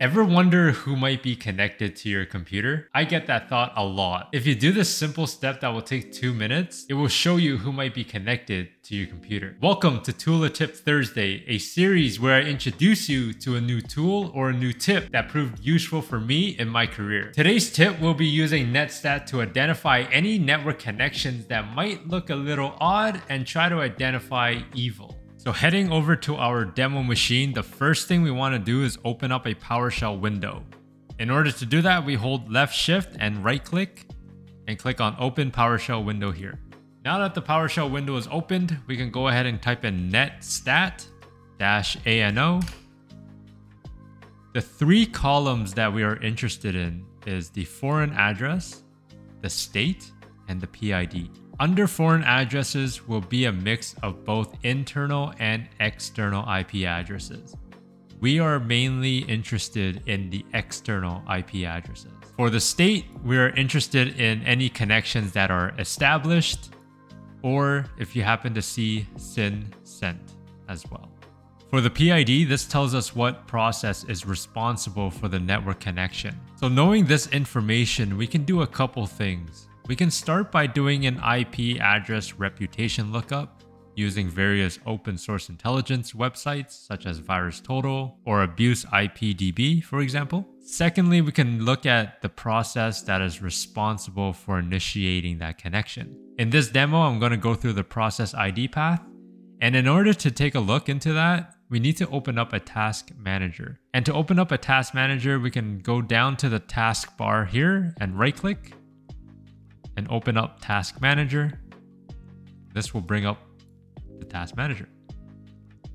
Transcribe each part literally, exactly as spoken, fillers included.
Ever wonder who might be connected to your computer? I get that thought a lot. If you do this simple step that will take two minutes, it will show you who might be connected to your computer. Welcome to Tooltip Thursday, a series where I introduce you to a new tool or a new tip that proved useful for me in my career. Today's tip will be using Netstat to identify any network connections that might look a little odd and try to identify evil. So heading over to our demo machine, the first thing we want to do is open up a PowerShell window. In order to do that, we hold left shift and right click and click on open PowerShell window here. Now that the PowerShell window is opened, we can go ahead and type in netstat-ano. The three columns that we are interested in is the foreign address, the state, and the P I D. Under foreign addresses will be a mix of both internal and external I P addresses. We are mainly interested in the external I P addresses. For the state, we are interested in any connections that are established, or if you happen to see S Y N sent as well. For the P I D, this tells us what process is responsible for the network connection. So knowing this information, we can do a couple things. We can start by doing an I P address reputation lookup using various open source intelligence websites such as VirusTotal or Abuse I P D B, for example. Secondly, we can look at the process that is responsible for initiating that connection. In this demo, I'm going to go through the process I D path. And in order to take a look into that, we need to open up a task manager. And to open up a task manager, we can go down to the task bar here and right click and open up Task Manager. This will bring up the Task Manager.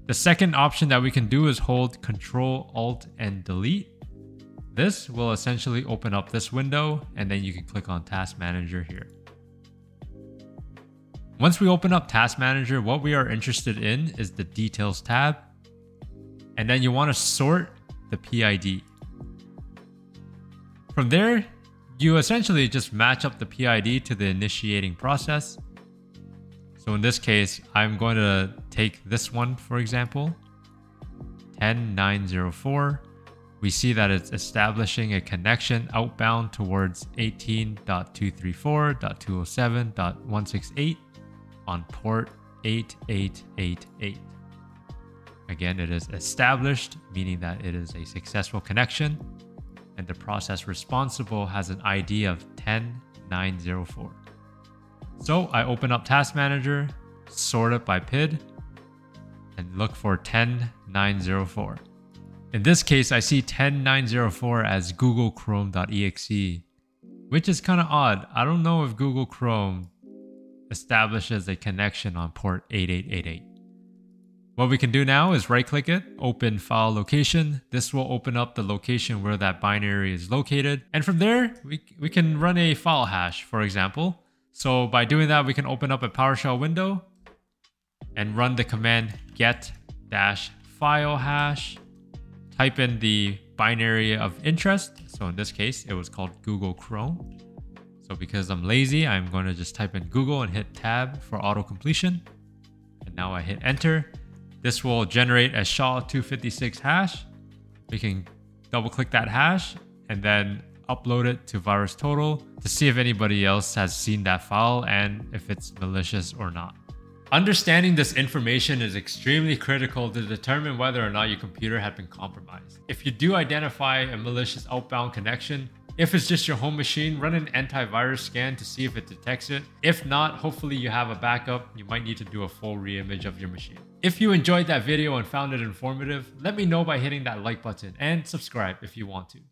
The second option that we can do is hold Control, Alt, and Delete. This will essentially open up this window, and then you can click on Task Manager here. Once we open up Task Manager, what we are interested in is the Details tab, and then you want to sort the P I D. From there, you essentially just match up the P I D to the initiating process. So in this case, I'm going to take this one, for example, one zero nine zero four. We see that it's establishing a connection outbound towards eighteen dot two three four dot two oh seven dot one six eight on port eight eight eight eight. Again, it is established, meaning that it is a successful connection. And the process responsible has an I D of one zero nine zero four. So I open up Task Manager, sort it by P I D, and look for one zero nine zero four. In this case, I see one zero nine zero four as Google Chrome dot E X E, which is kind of odd. I don't know if Google Chrome establishes a connection on port eight eight eight eight. What we can do now is right-click it, open file location. This will open up the location where that binary is located. And from there, we, we can run a file hash, for example. So by doing that, we can open up a PowerShell window and run the command get-file hash, type in the binary of interest. So in this case, it was called Google Chrome. So because I'm lazy, I'm going to just type in Google and hit tab for auto-completion. And now I hit enter. This will generate a S H A two fifty-six hash. We can double click that hash and then upload it to VirusTotal to see if anybody else has seen that file and if it's malicious or not. Understanding this information is extremely critical to determine whether or not your computer had been compromised. If you do identify a malicious outbound connection, if it's just your home machine, run an antivirus scan to see if it detects it. If not, hopefully you have a backup. You might need to do a full reimage of your machine. If you enjoyed that video and found it informative, let me know by hitting that like button and subscribe if you want to.